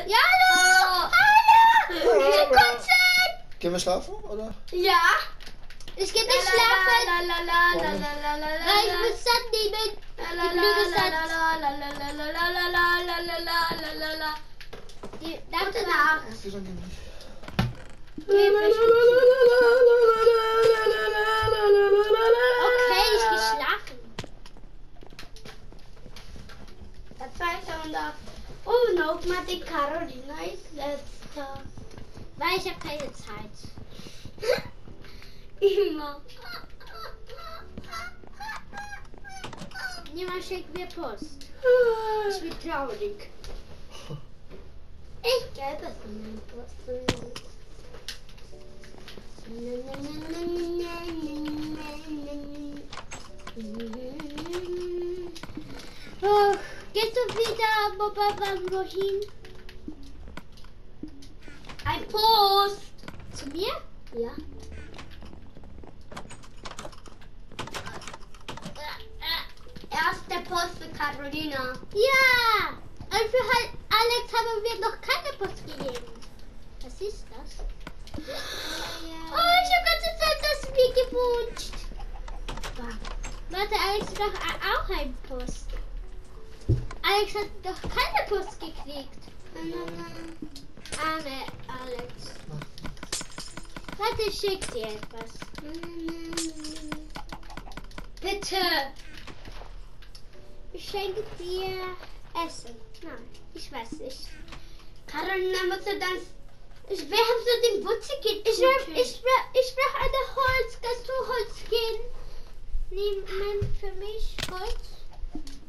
Hallo! Hallo! Ik kan zijn! Kunnen we slapen? Ja! Es gibt nicht schlafen! Weil ich muss satt nehmen! Ich liebe satt! Gute Nacht! Okay, ich will schlafen! Das war ich schon da. Oh, nochmal die Carolina ist letzter. Weil ich habe keine Zeit. Immer. Niemand schickt mir Post. Ich bin traurig. Ich gebe es niemand Post. Oh, gehst du wieder, Papa, wohin? Ein Post! Zu mir? Ja. Erste Post für Carolina. Ja! Und für Alex haben wir noch keine Post gegeben. Was ist das? Oh, ich habe ganze Zeit das Bier gewünscht. Warte, Alex hat doch auch einen Post. Alex hat doch keine Post gekriegt. Arme Alex. Warte, ich schicke dir etwas. Bitte! Ich schenke dir Essen. Nein, ich weiß nicht. Carolina muss dann... Ich will so den Butze gehen. Ich brauche eine Holz. Kannst du Holz gehen? Nimm für mich Holz.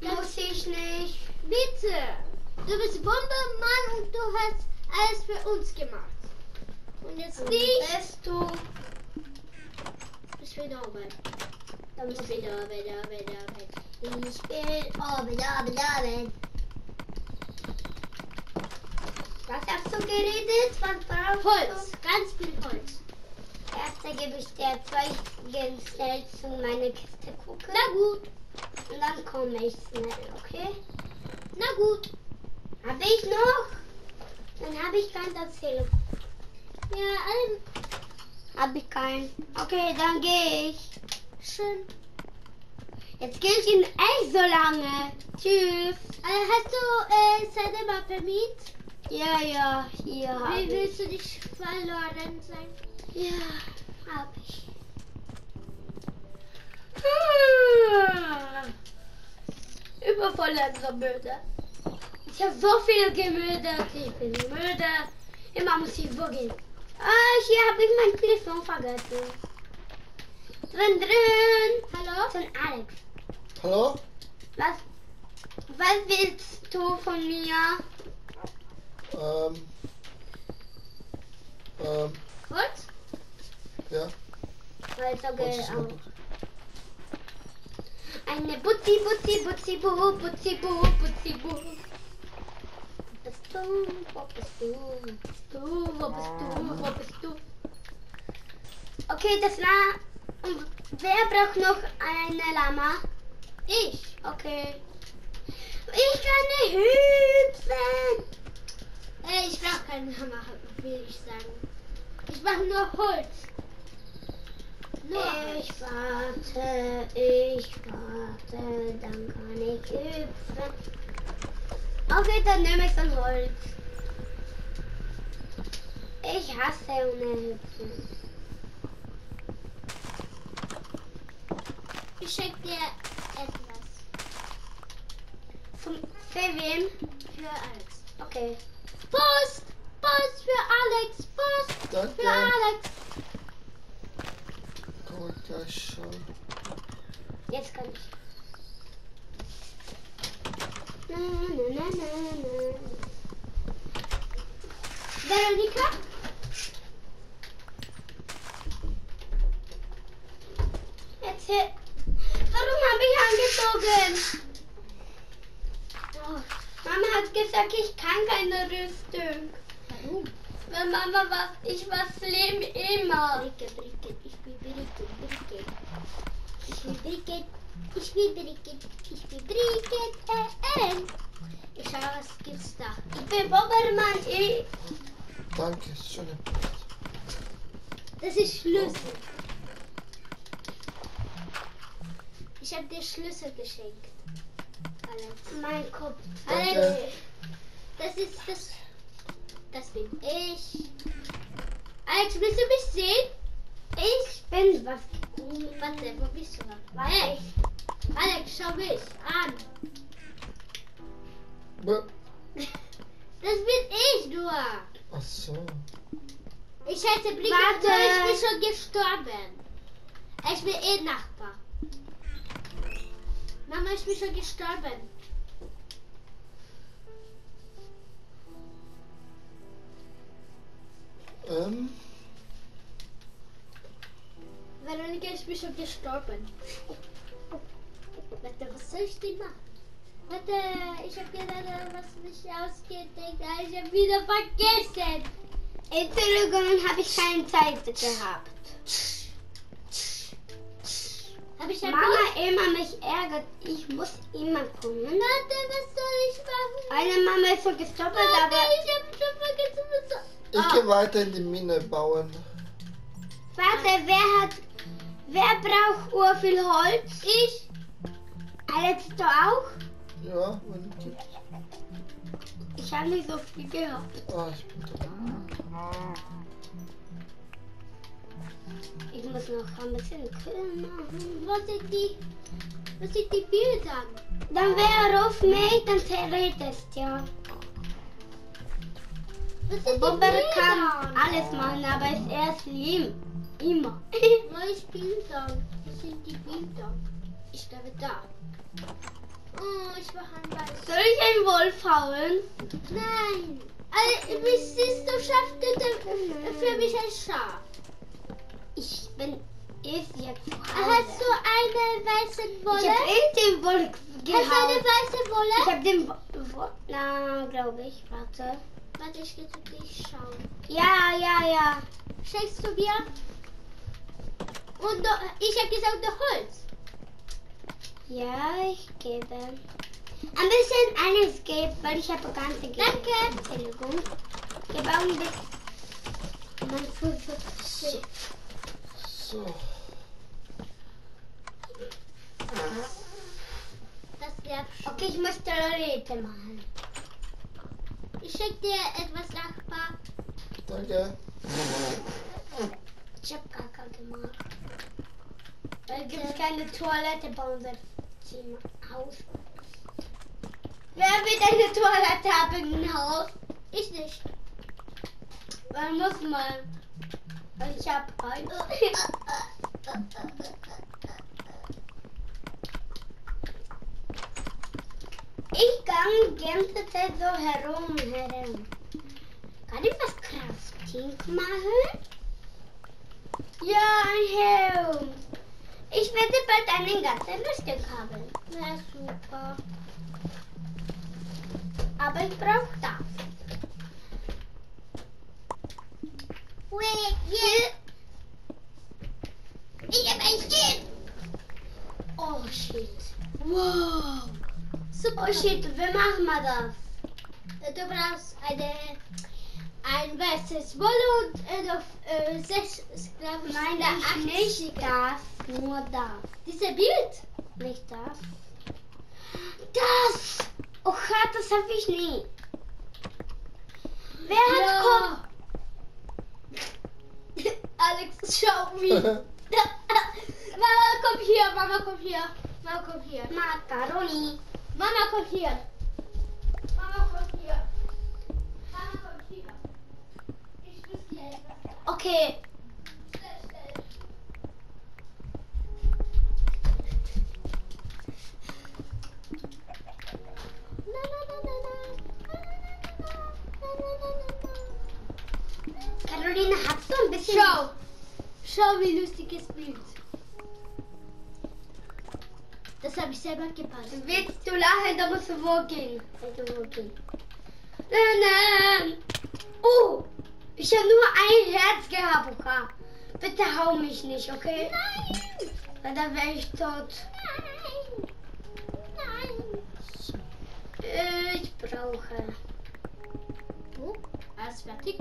Das muss ich nicht. Bitte. Du bist Bombermann und du hast alles für uns gemacht. Und jetzt nicht. Bist du... Ich will da oben. Ich will da oben, da oben, da oben. Ich bin oben. Was hast du geredet? Was brauchst du? Holz, ganz viel Holz. Erst gebe ich dir zwei schnell zu meiner Kiste gucken. Na gut. Und dann komme ich schnell, okay? Na gut. Habe ich noch? Dann habe ich keinen Erzählung. Ja, habe ich keinen. Okay, dann gehe ich. Schön. Jetzt gehe ich in echt so lange. Tschüss. Hast du seine Mappe mit? Ja, ja, hier habe ich. Wie willst du dich verloren sein? Ja, habe ich. Übervoll langsam müde. Ich habe so viel gemüde. Ich bin müde. Immer muss ich wo gehen. Ah, hier habe ich mein Telefon vergessen. Drin, drin. Hallo? Von Alex. Hallo? Was willst du von mir? Holz? Ja. Holz, okay. Eine Butzi, Butzi, Butzi, Buhu, Butzi, Buhu, Butzi, Buhu. Wo bist du? Wo bist du? Wo bist du? Wo bist du? Wo bist du? Okay, das war... Und wer braucht noch eine Lama? Ich. Okay. Ich kann nicht hüpfen. Ich brauche keine Lama, will ich sagen. Ich brauche nur Holz. Nur ich warte, dann kann ich hüpfen. Okay, dann nehme ich dann Holz. Ich hasse ohne Hüpfen. Ich schenke dir etwas. Für wen? Für Alex. Okay. Post! Post für Alex! Post! Danke. Für Alex! Gut, das schon. Jetzt kann ich. Na, na, na, na, na. Veronika? Erzähl. Warum habe ich angezogen? Oh, Mama hat gesagt, ich kann keine Rüstung. Warum? Weil Mama was leben immer. Ich will Brigitte. Ispiebriket en ik ga als kipsta. Ik ben Bomberman. Dank je, Sonne. Dat is sleutel. Ik heb de sleutel geschenkt. Alex. Mijn kop. Alex. Das ist das. Das bin ich. Alex, willst du mich sehen? Ich bin was. Warte, wo bist du noch? Hey. Alex, schau mich an. Buh. Das bin ich, du. Ach so. Ich hätte Blick, warte. Ich bin schon gestorben. Ich bin eh Nachbar. Mama, ich bin schon gestorben. Veronika, ich bin schon gestorben. Warte, was soll ich denn machen? Warte, ich habe gerade was nicht ausgedacht, aber ich habe wieder vergessen. Entschuldigung, habe ich keine Zeit gehabt. Mama immer mich ärgert, ich muss immer kommen. Warte, was soll ich machen? Eine Mama ist schon gestorben, aber... ich habe schon vergessen, was soll... Ich gehe weiter in die Mine bauen. Warte, wer braucht urviel Holz? Ich. Alex, du auch? Ja, wenn ich. Ich habe nicht so viel gehabt. Oh, ich bin da. Ich muss noch ein bisschen kühlen machen. Was ist die Bier dann? Dann wer ruft mich, dann zerredest, ja. Bomber kann alles machen, aber ist er slim. Immer. Wo ist Bilder? Wo sind die Bilder? Ich glaube da. Oh, ich war ein Wolf. Soll ich einen Wolf hauen? Nein. Also, wie siehst du, schafft du für mich ein Schaf? Ich bin jetzt hier. Hast du eine weiße Wolle? Ich hab den Wolf gehauen. Hast du eine weiße Wolle? Ich hab den Wolf. Na, glaube ich. Warte. Warte, ich gehe zu dich schauen. Ja. Schenkst du mir? Und ich habe gesagt, Holz. Ja, ich gebe. Ein bisschen alles gebe, weil ich habe ganz gegeben. Danke. Entschuldigung. Ich gebe auch ein bisschen. So. Das wäre schon. Okay, ich muss Toilette machen. Ich schick dir etwas Nachbar. Danke. Ich hab Kaka gemacht. Da gibt's keine Toilette bei unserem Zimmer. Haus. Wer will eine Toilette haben im Haus? Ich nicht. Man muss mal. Ich hab eine. Ich kann die ganze Zeit so herum. Kann ich was Crafting machen? Ja, ein Helm. Ich werde bald einen ganzen Rüststück haben. Na super. Aber ich brauche das. Wait, yeah. Ich habe ein Schild. Oh, shit. Wow. Super. Oh shit, wir machen mal das. Du brauchst ein weißes Wolle und 6 Sklaven. Nein, nicht das, nur das. Dieses Bild? Nicht das. Das! Oh, das habe ich nie. Wer hat Kopf? Alex, schau mich. Mama, komm hier, Mama, komm hier. Macaroni. Mama, komm hier. Ich muss dir helfen. Okay. Caroline, hast du ein bisschen... Schau, wie lustig es Bild. Das habe ich selber gepasst. Willst du lachen, da musst du wo gehen. Nein. Oh, ich habe nur ein Herz gehabt, Oka. Bitte hau mich nicht, okay? Nein. Weil dann wäre ich tot. Nein. Ich brauche Buch, alles fertig.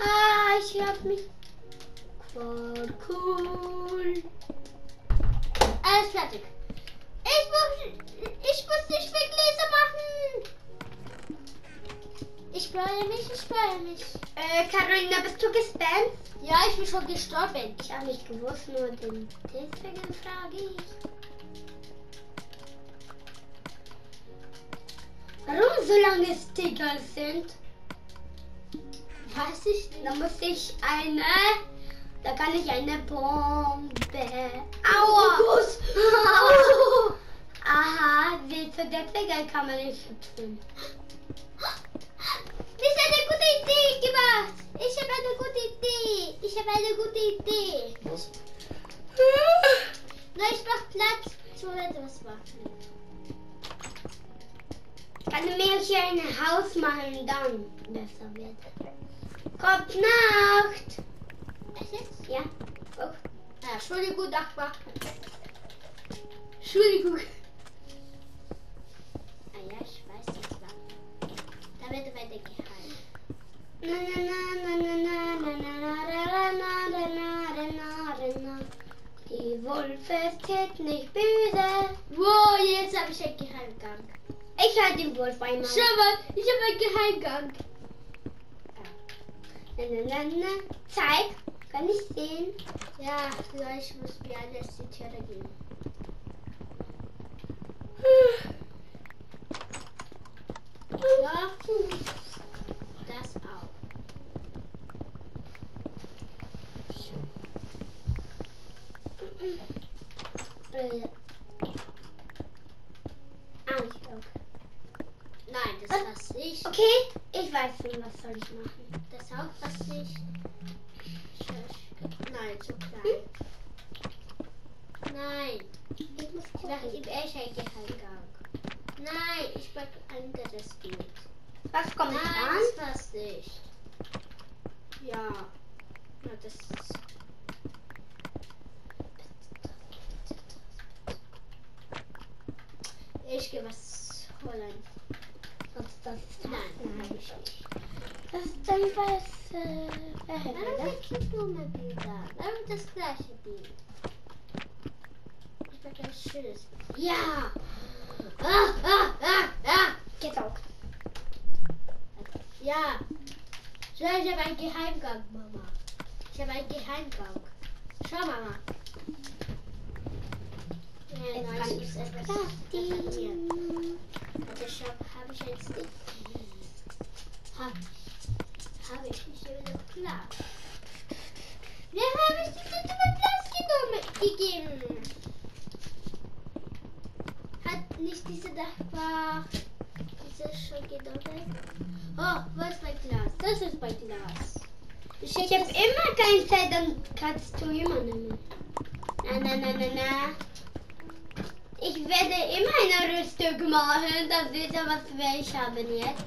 Ah, ich hab mich. Voll cool. Alles fertig. Ich muss nicht viel Gläser machen. Ich freue mich, Carolina, bist du gespannt? Ja, ich bin schon gestorben. Ich habe nicht gewusst, nur den deswegen frage ich. Warum so lange Sticker sind? Weiß ich nicht. Da muss ich eine... Da kann ich eine Bombe... Aua! Oh. Aha, deswegen kann man nicht hüpfen. Das ist eine gute Idee gemacht! Ich habe eine gute Idee! Was? Na, ich mach Platz. Ich muss etwas machen. Kann mir hier ein Haus machen, dann besser wird. Kommt Nacht! Was ist? Ja. Oh. Na, Entschuldigung, Nachbar. Entschuldigung. Ah ja, ich weiß, das war. Da wird weitergehalten. Na na na na na na na na na na na na na. Die Wolfe ist nicht böse. Wow, jetzt habe ich einen Geheimgang. Ich habe den Wolf einmal. Schau mal, ich habe einen Geheimgang. Na na na na. Zeig. Kann ich sehen? Ja, ich muss mir alles die Türe geben. Ja, das auch. Nein, das lasse ich. Okay, ich weiß nicht, was soll ich machen. Das auch lasse ich. Nein, zu klein. Nein. Ich muss gucken. Ich mache echt Geheimgang. Nein, ich mache ein anderes Bild. Was kommt nein, an? Nein, das passt nicht. Ja. Na, das ist... Ich gehe was holen. Sonst das ist... Nein, habe ich nicht. Das ist dann was... Warum kriegst du mal Bilder? Warum das gleiche Bild? Ich mach ein schönes Bild. Ja! Geht's auch. Ja! Schau, ich habe einen Geheimgang, Mama. Schau, Mama. Ja, nein, ich muss etwas attackieren. Warte, schau, habe ich einen Stick? Habe ich nicht wieder Platz. Wir haben es nicht über Platz gegeben. Hat nicht diese Nachbar diese schon genommen? Oh, was ist mein Glas? Das ist mein Glas. Ich habe immer keine Zeit, dann kannst du immer nehmen. Na. Ich werde immer eine Rüstung machen, dann seht ihr, was wir ich habe jetzt.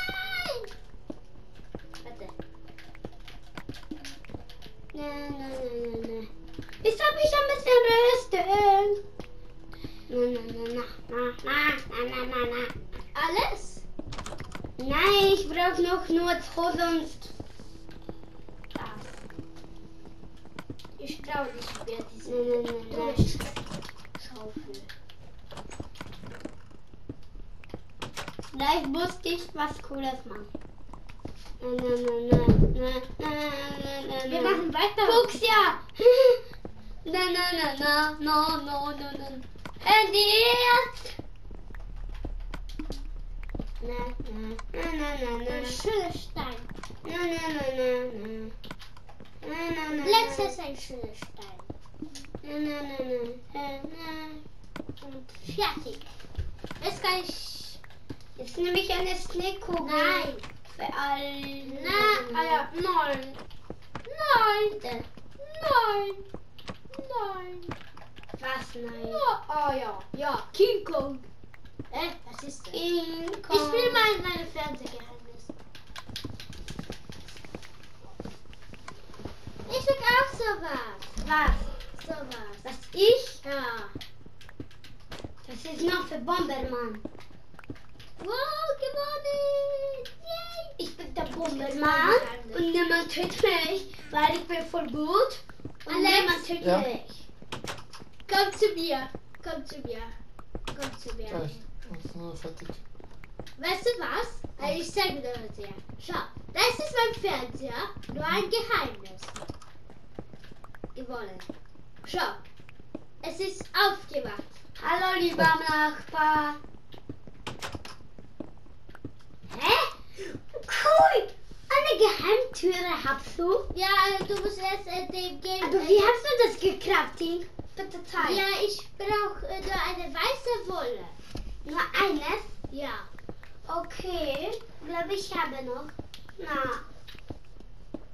Nein. Ich hab mich ein bisschen rüsten. Na. Alles? Nein, ich brauch noch nur Hose und das. Ich glaube, ich werde diese Schaufel. Vielleicht musste ich was Cooles machen. Na. Wir machen weiter. Guck's ja! Na. Handy erst! Na. Ein schöner Stein. Na. Letztes ein schöner Stein. Fertig. Jetzt kann ich. Jetzt nehme ich eine Schneekugel. Nein. Für alle. Na, ja, 9. Was? Nein. Oh ja. Ja, King Kong. Was ist das? King Kong. Ich will mal meine Fernsehgeheimnis. Ich will auch sowas. Was? Sowas. Was ich? Ja. Das ist noch für Bomberman. Wow, gewonnen! Yay! Ich bin der Bomberman und niemand tötet mich, weil ich bin voll gut und niemand tötet mich. Komm zu mir, komm zu mir, komm zu mir. Weißt du was? Ich zeige dir das ja. Schau, das ist mein Fernseher, nur ein Geheimnis. Gewonnen. Schau, es ist aufgewacht. Hallo lieber Nachbar. Hä? Cool! Eine Geheimtüre hast du? Ja, also du musst erst den Game... Aber wie hast du das geklappt, Ding? Bitte zeig. Ja, ich brauche nur eine weiße Wolle. Nur eines? Ja. Okay, glaube ich habe noch. Na,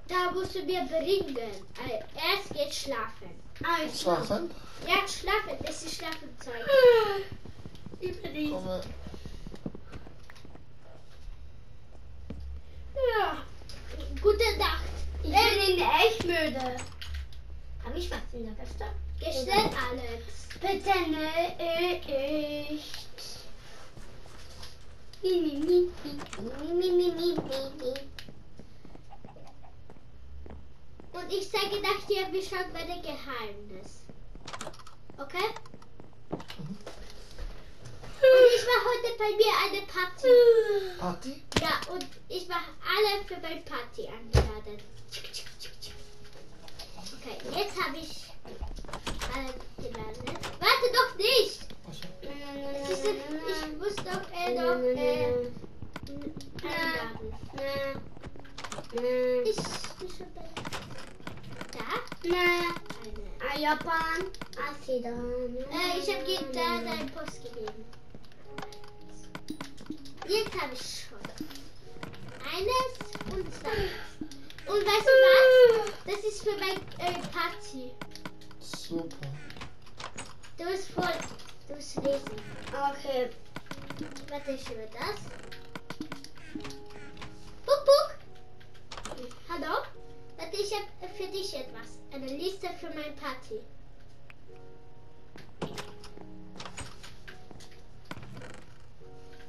da musst du mir bringen. Also, erst geht schlafen. Also, schlafen? Ja, schlafen. Das ist Schlafenzeug. Übrigens. Ja, gute Nacht. Ich bin echt müde. Habe ich was in der Weste? Gestellt, Alex. Bitte nicht. Und ich zeige dir, wie schaut meine Geheimnis. Okay? Und ich war heute bei mir eine Party. Party? Ja, und ich war alle für meine Party eingeladen. Okay, jetzt habe ich alle gelandet. Warte doch nicht! Ich muss doch Japan. Ich habe dir da deinen Post gegeben. Jetzt habe ich schon eines und zwei. Und weißt du was? Das ist für meine Party. Super. Du bist voll. Du bist lesen. Okay. Warte, ich über das. Puck, puck. Hallo? Warte, ich habe für dich etwas. Eine Liste für meine Party.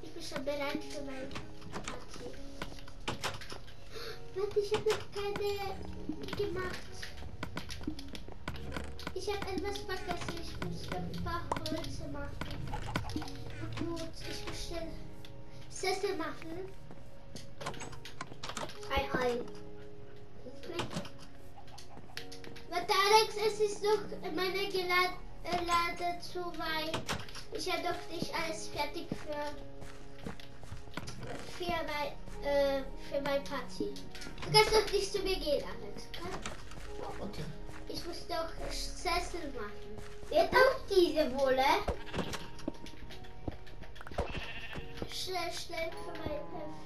Ich bin schon bereit für meine Party. Warte, ich habe noch keine gemacht. Ich habe etwas vergessen. Ich muss ein paar Holze machen. Gut, ich muss schnell Sessel machen. Ei. Warte, Alex, es ist noch meine Gelade zu weit. Ich habe doch nicht alles fertig für meine Party. Du kannst doch nicht zu mir gehen, Alex, okay? Okay. Ich muss doch Sessel machen. Jetzt auch diese Wolle. Schnell, schnell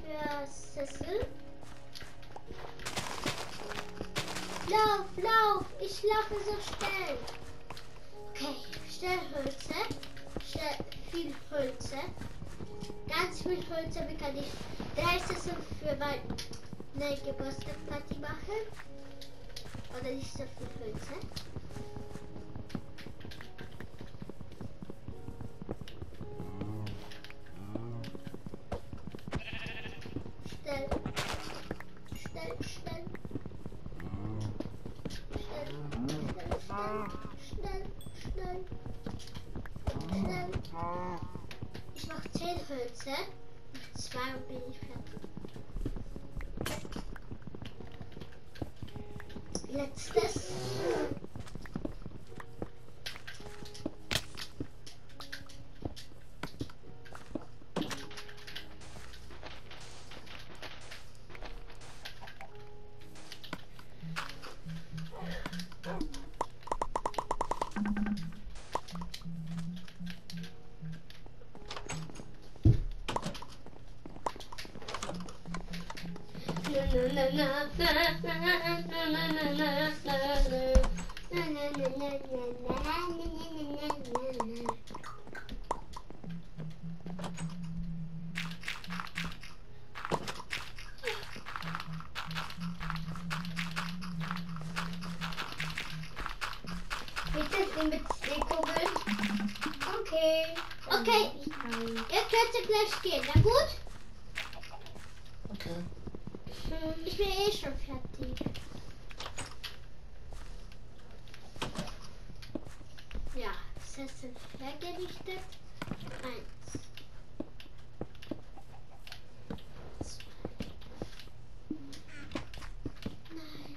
für Sessel. Lauf, lauf! Ich laufe so schnell. Okay, schnell Hölzer. Schnell viel Hölzer. Ganz viel Hölzer, wie kann ich 3 Sessel für meine Geburtstagsparty machen? Oder nicht so viel Hölzer? Schnell. Schnell, schnell. Schnell. Ich mache 10 Hölzer. Mit 2 und bin ich fertig. Letztes. Oké, ik zet de plastic in, dat goed? Oké. Ich bin eh schon fertig. Ja, das heißt, sind hergerichtet. 1, 2. Nein,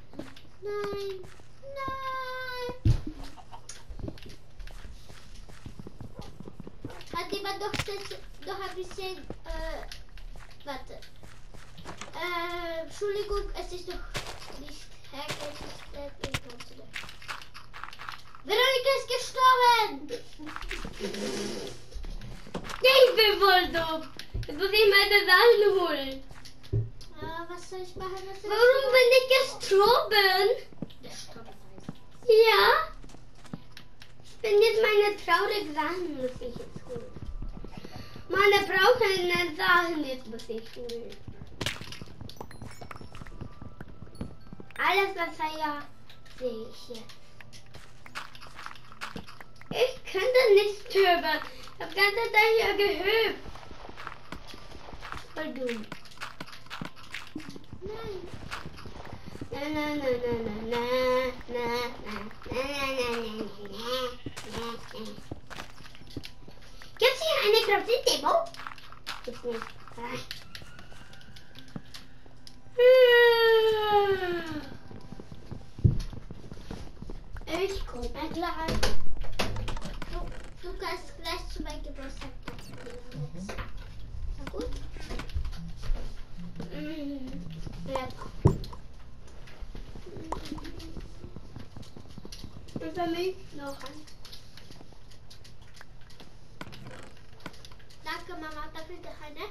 nein, nein. Hat jemand noch ein bisschen, warte. Entschuldigung, es ist noch nicht hergerichtet. Veronika ist gestorben! Ich bin voll dumm! Jetzt muss ich meine Sachen holen. Ah, was soll ich machen? Warum bin ich gestorben? Ja? Ich bin jetzt meine traurigen Sachen, muss ich jetzt holen. Meine brauchenden Sachen jetzt muss ich holen. Alles, was er ja sehe ich jetzt. Ich kann das nicht töben. Ich habe ganz hier gehüpft. Voll dumm. Nein. Na na na na na na na na na na. Gibt's hier eine große Demo? Gibt's nicht. Ich komme gleich. Du kannst gleich zu meinem Geburtstag gehen. Na gut? Ja. Über mich noch an. Danke, Mama, dafür deine.